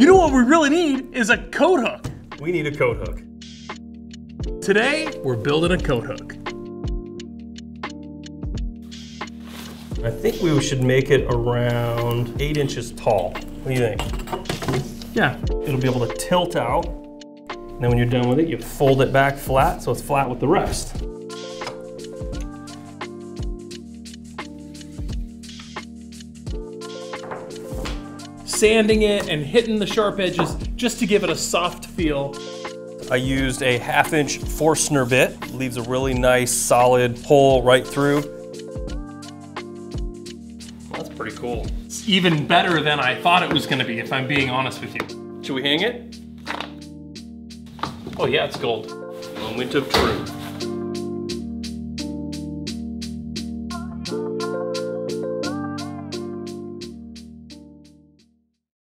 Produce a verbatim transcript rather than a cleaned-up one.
You know what we really need is a coat hook. We need a coat hook. Today, we're building a coat hook. I think we should make it around eight inches tall. What do you think? Yeah. It'll be able to tilt out. And then when you're done with it, you fold it back flat so it's flat with the rest. Sanding it and hitting the sharp edges just to give it a soft feel. I used a half inch Forstner bit. It leaves a really nice solid hole right through. That's pretty cool. It's even better than I thought it was gonna be, if I'm being honest with you. Should we hang it? Oh yeah, it's gold. Moment of truth.